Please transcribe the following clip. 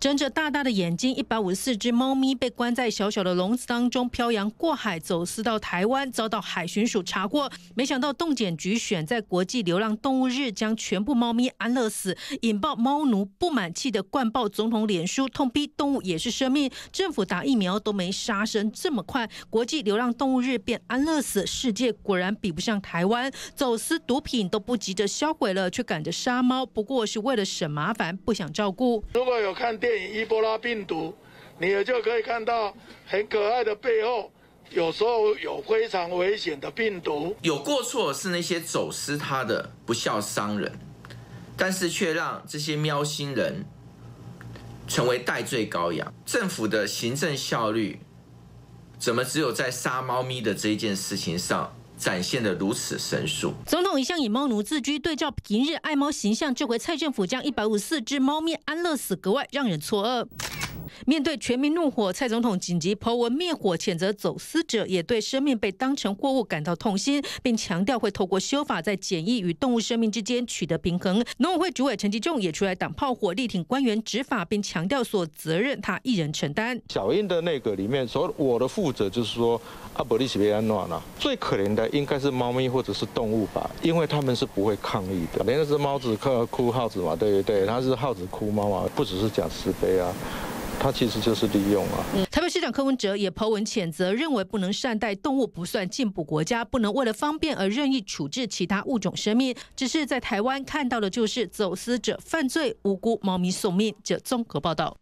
睁着大大的眼睛，154只猫咪被关在小小的笼子当中，漂洋过海走私到台湾，遭到海巡署查获。没想到动检局选在国际流浪动物日将全部猫咪安乐死，引爆猫奴不满气的灌爆总统脸书，痛批动物也是生命，政府打疫苗都没杀生这么快，国际流浪动物日变安乐死，世界果然比不上台湾，走私毒品都不急着销毁了，却赶着杀猫，不过是为了省麻烦，不想照顾。如果有看电影《伊波拉病毒》，你也就可以看到很可爱的背后，有时候有非常危险的病毒。有过错是那些走私它的不肖商人，但是却让这些喵星人成为代罪羔羊。政府的行政效率怎么只有在杀猫咪的这一件事情上展现得如此神速？总统一向以猫奴自居，对照平日爱猫形象，这回蔡政府将154只猫咪安乐死，格外让人错愕。面对全民怒火，蔡总统紧急抛文灭火，谴责走私者，也对生命被当成货物感到痛心，并强调会透过修法在检疫与动物生命之间取得平衡。农委会主委陈吉仲也出来挡炮火，力挺官员执法，并强调所责任他一人承担。小英的内阁里面，所我的负责就是说，伯利西贝安诺呢，最可怜的应该是猫咪或者是动物吧，因为他们是不会抗议的。连那只猫子哭耗子嘛，对不对？它是耗子哭猫嘛，不只是讲慈悲啊。他其实就是利用啊。台北市长柯文哲也抛文谴责，认为不能善待动物不算进步国家，不能为了方便而任意处置其他物种生命。只是在台湾看到的就是走私者犯罪，无辜猫咪送命。这综合报道。